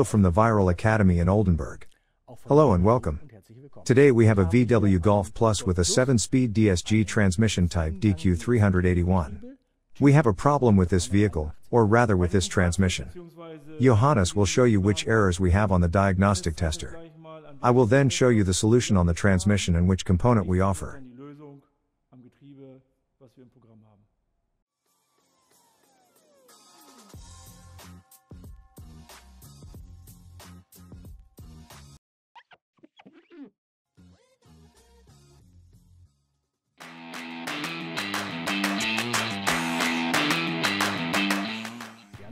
Hello from the Viral Academy in Oldenburg. Hello and welcome. Today we have a VW Golf Plus with a 7-speed DSG transmission type DQ381. We have a problem with this vehicle, or rather with this transmission. Johannes will show you which errors we have on the diagnostic tester. I will then show you the solution on the transmission and which component we offer.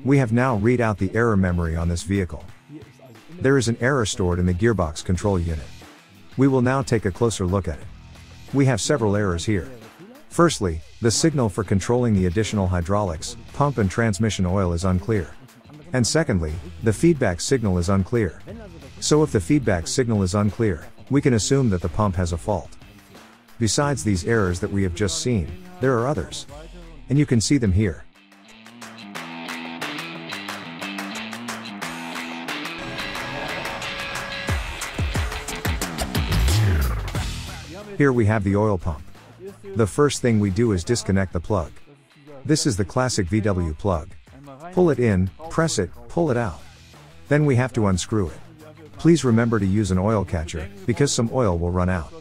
We have now read out the error memory on this vehicle. There is an error stored in the gearbox control unit. We will now take a closer look at it. We have several errors here. Firstly, the signal for controlling the additional hydraulics, pump and transmission oil is unclear. And secondly, the feedback signal is unclear. So if the feedback signal is unclear, we can assume that the pump has a fault. Besides these errors that we have just seen, there are others. And you can see them here. Here we have the oil pump. The first thing we do is disconnect the plug. This is the classic VW plug. Pull it in, press it, pull it out. Then we have to unscrew it. Please remember to use an oil catcher, because some oil will run out.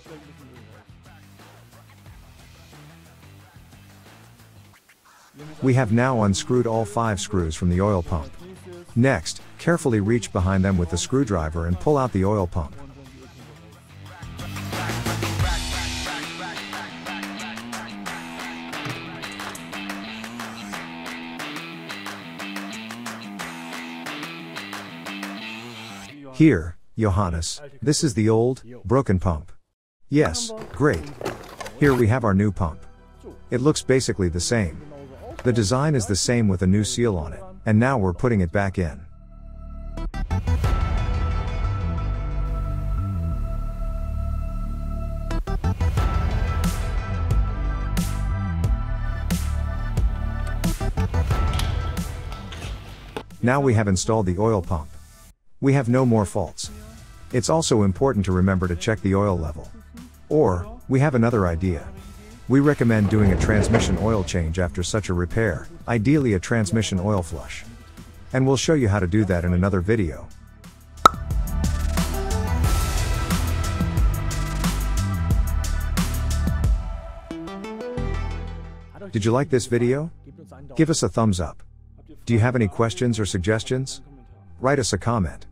We have now unscrewed all 5 screws from the oil pump. Next, carefully reach behind them with the screwdriver and pull out the oil pump. Here, Johannes, this is the old, broken pump. Yes, great. Here we have our new pump. It looks basically the same. The design is the same with a new seal on it, and now we're putting it back in. Now we have installed the oil pump. We have no more faults. It's also important to remember to check the oil level. Or, we have another idea. We recommend doing a transmission oil change after such a repair, ideally a transmission oil flush. And we'll show you how to do that in another video. Did you like this video? Give us a thumbs up. Do you have any questions or suggestions? Write us a comment.